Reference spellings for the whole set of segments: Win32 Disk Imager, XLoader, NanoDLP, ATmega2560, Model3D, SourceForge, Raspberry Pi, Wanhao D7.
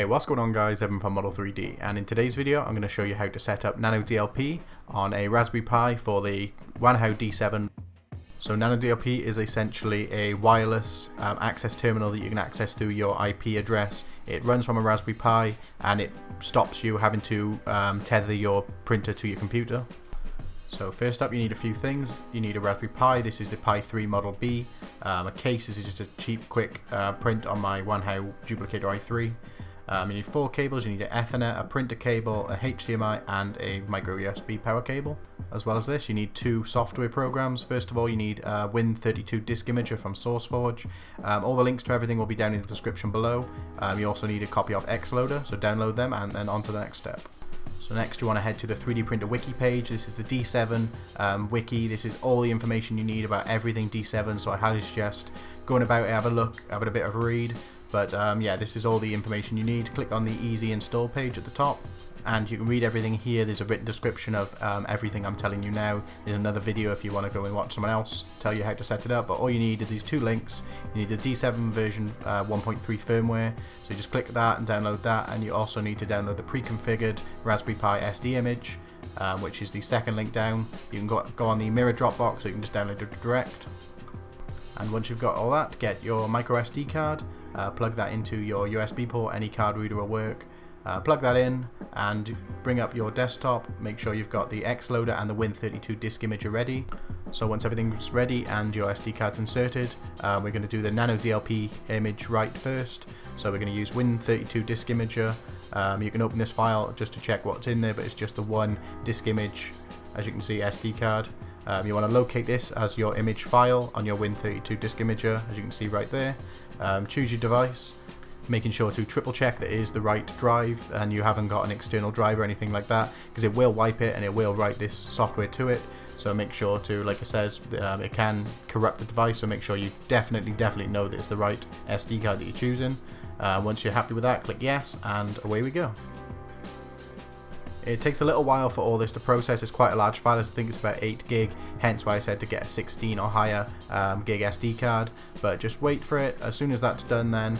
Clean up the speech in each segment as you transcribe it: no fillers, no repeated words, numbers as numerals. Hey, what's going on guys, Evan from Model3D, and in today's video I'm going to show you how to set up NanoDLP on a Raspberry Pi for the Wanhao D7. So NanoDLP is essentially a wireless access terminal that you can access through your IP address. It runs from a Raspberry Pi and it stops you having to tether your printer to your computer. So first up you need a few things. You need a Raspberry Pi, this is the Pi 3 Model B, a case, this is just a cheap quick print on my Wanhao duplicator i3. You need four cables, you need an Ethernet, a printer cable, a HDMI and a micro USB power cable. As well as this, you need two software programs. First of all, you need Win32 Disk Imager from SourceForge. All the links to everything will be down in the description below. You also need a copy of XLoader, so download them and then on to the next step. So next you want to head to the 3D printer wiki page. This is the D7 wiki. This is all the information you need about everything D7, so I highly suggest going about it, have a look, have a bit of a read. But yeah, this is all the information you need. Click on the easy install page at the top and you can read everything here. There's a written description of everything I'm telling you now. There's another video if you want to go and watch someone else tell you how to set it up, but all you need are these two links. You need the D7 version 1.3 firmware, so you just click that and download that, and you also need to download the pre-configured Raspberry Pi SD image, which is the second link down. You can go on the mirror Dropbox, so you can just download it direct. And once you've got all that, get your micro SD card, plug that into your USB port, any card reader will work. Plug that in and bring up your desktop. Make sure you've got the XLoader and the Win32 Disk Imager ready. So once everything's ready and your SD card's inserted, we're going to do the NanoDLP image write first. So we're going to use Win32 Disk Imager. You can open this file just to check what's in there, but it's just the one disk image, as you can see, SD card. You want to locate this as your image file on your Win32 Disk Imager, as you can see right there. Choose your device, making sure to triple check that it is the right drive and you haven't got an external drive or anything like that, because it will wipe it and it will write this software to it. So make sure to, like it says, it can corrupt the device, so make sure you definitely know that it's the right SD card that you're choosing. Once you're happy with that, click yes and away we go. It takes a little while for all this to process. It's quite a large file, I think it's about 8 GB, hence why I said to get a 16 or higher gig SD card, but just wait for it. As soon as that's done, then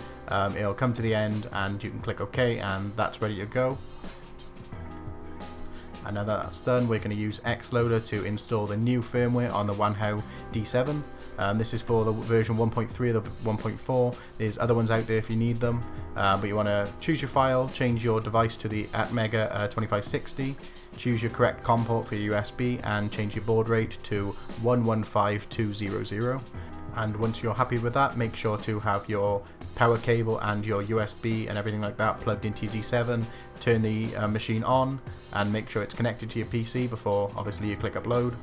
it'll come to the end and you can click OK and that's ready to go. And now that that's done, we're going to use XLoader to install the new firmware on the Wanhao D7. This is for the version 1.3 or the 1.4. There's other ones out there if you need them. But you want to choose your file, change your device to the ATmega2560, choose your correct COM port for your USB, and change your baud rate to 115200. And once you're happy with that, make sure to have your power cable and your USB and everything like that plugged into your D7. Turn the machine on and make sure it's connected to your PC before obviously you click upload.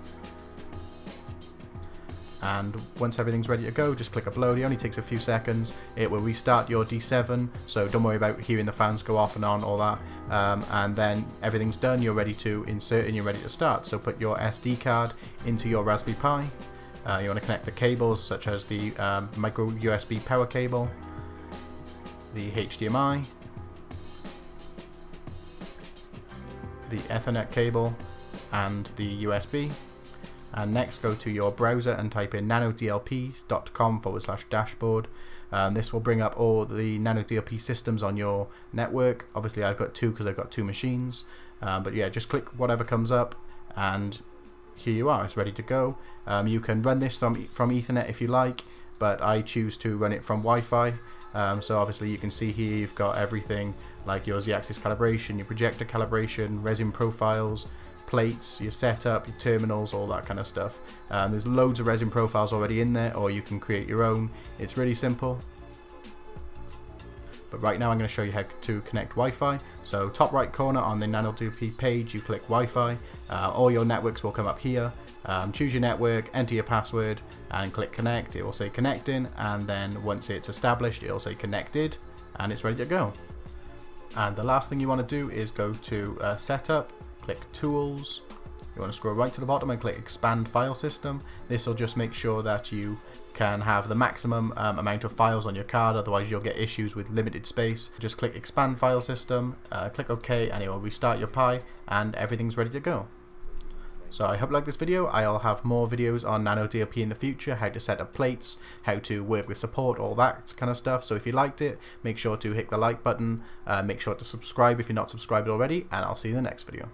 And once everything's ready to go, just click upload. It only takes a few seconds. It will restart your D7, so don't worry about hearing the fans go off and on, all that. And then everything's done, you're ready to insert and you're ready to start. So put your SD card into your Raspberry Pi. You want to connect the cables such as the micro USB power cable, the HDMI, the Ethernet cable and the USB. And next go to your browser and type in nanodlp.com/dashboard. This will bring up all the NanoDLP systems on your network. Obviously I've got two because I've got two machines, but yeah, just click whatever comes up and here you are, it's ready to go. You can run this from Ethernet if you like, but I choose to run it from Wi-Fi. So obviously you can see here you've got everything like your Z-axis calibration, your projector calibration, resin profiles, plates, your setup, your terminals, all that kind of stuff. There's loads of resin profiles already in there, or you can create your own. It's really simple. But right now I'm going to show you how to connect Wi-Fi. So top right corner on the NanoDLP page, you click Wi-Fi. All your networks will come up here. Choose your network, enter your password and click connect. It will say connecting, and then once it's established it will say connected and it's ready to go. And the last thing you want to do is go to setup, click tools. You want to scroll right to the bottom and click expand file system. This will just make sure that you can have the maximum amount of files on your card, otherwise you'll get issues with limited space. Just click expand file system, click OK and it will restart your Pi and everything's ready to go. So I hope you like this video. I'll have more videos on NanoDLP in the future, how to set up plates, how to work with support, all that kind of stuff. So if you liked it, make sure to hit the like button, make sure to subscribe if you're not subscribed already, and I'll see you in the next video.